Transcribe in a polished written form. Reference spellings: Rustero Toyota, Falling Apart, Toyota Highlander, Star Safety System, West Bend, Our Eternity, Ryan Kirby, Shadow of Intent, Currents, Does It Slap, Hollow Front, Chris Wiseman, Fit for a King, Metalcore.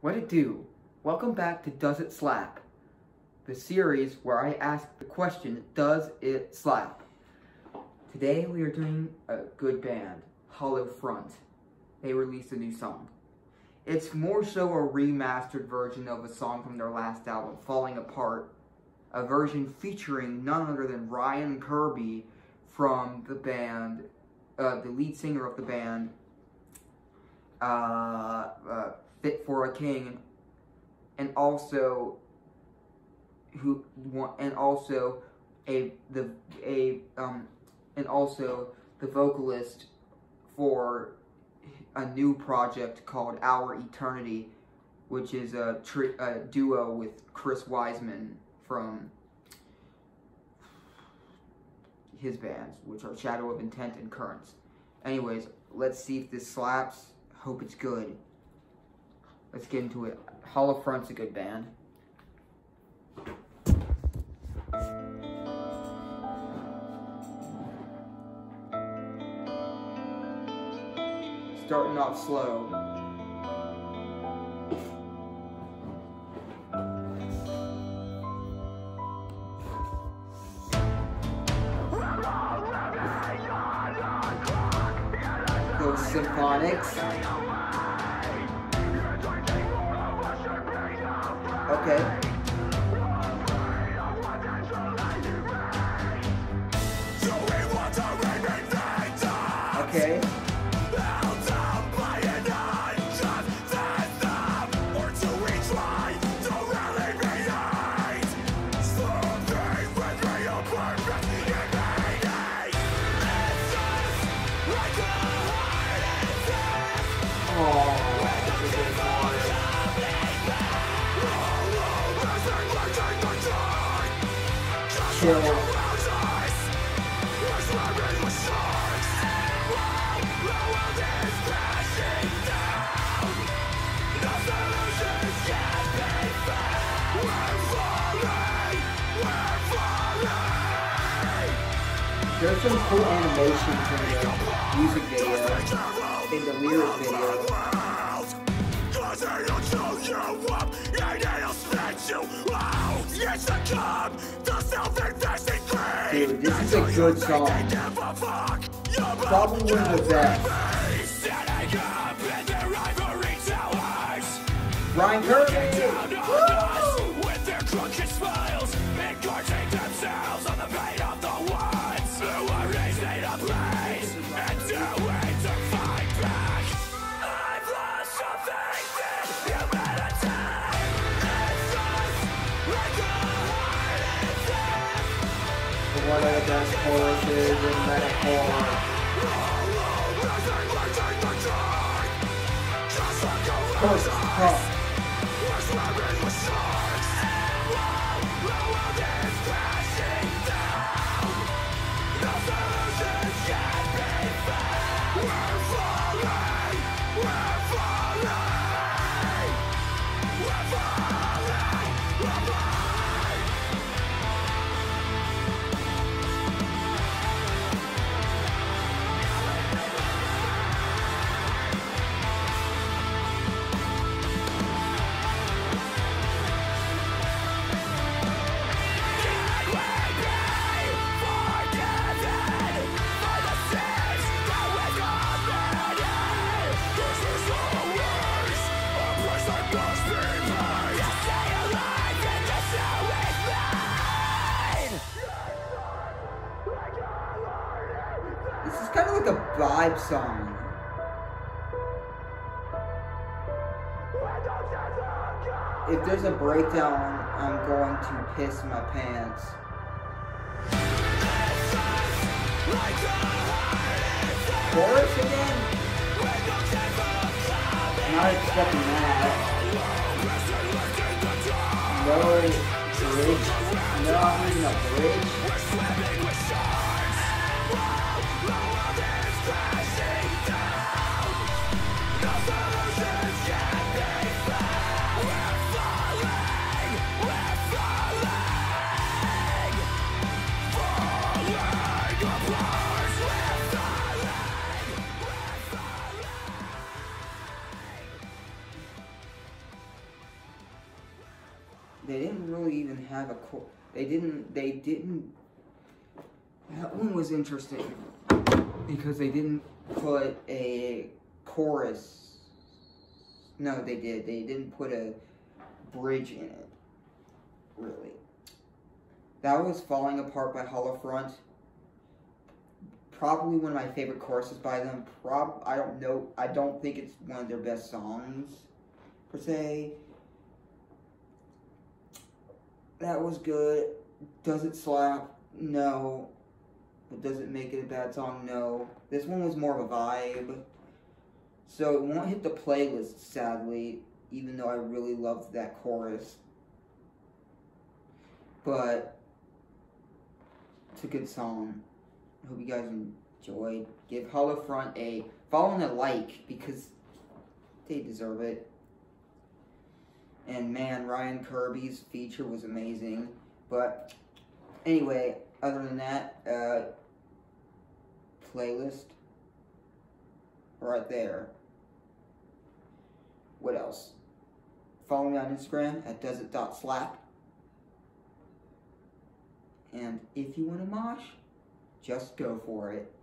What it do? Welcome back to Does It Slap? The series where I ask the question, does it slap? Today we are doing a good band, Hollow Front. They released a new song. It's more so a remastered version of a song from their last album, Falling Apart. A version featuring none other than Ryan Kirby from the band, the lead singer of the band, Fit for a King, and also the vocalist for a new project called Our Eternity, which is a duo with Chris Wiseman from his bands, which are Shadow of Intent and Currents. Anyways, let's see if this slaps. Hope it's good. Let's get into it. Hollow Front's a good band. Starting off slow. Those symphonics. Okay. Okay. Chill. There's some cool animations in the music video, in the lyric video. Dude, this is a good song. Probably one of the best. Ryan Kirby! One of the best choruses in metalcore. This is kind of like a vibe song. If there's a breakdown, I'm going to piss my pants. Chorus again? I'm not expecting that. No bridge. No, I'm in a bridge. They didn't really even have a core. They didn't. That one was interesting because they didn't put a chorus. No, they did. They didn't put a bridge in it, really. That was Falling Apart by Hollow Front. Probably one of my favorite choruses by them. I don't know. I don't think it's one of their best songs, per se. That was good. Does It Slap? No. But does it make it a bad song? No. This one was more of a vibe. So it won't hit the playlist, sadly, even though I really loved that chorus. But it's a good song. I hope you guys enjoyed. Give Hollow Front a follow and a like because they deserve it. And man, Ryan Kirby's feature was amazing. But anyway, other than that, playlist right there. What else? Follow me on Instagram at doesit.slap. And if you want to mosh, just go for it.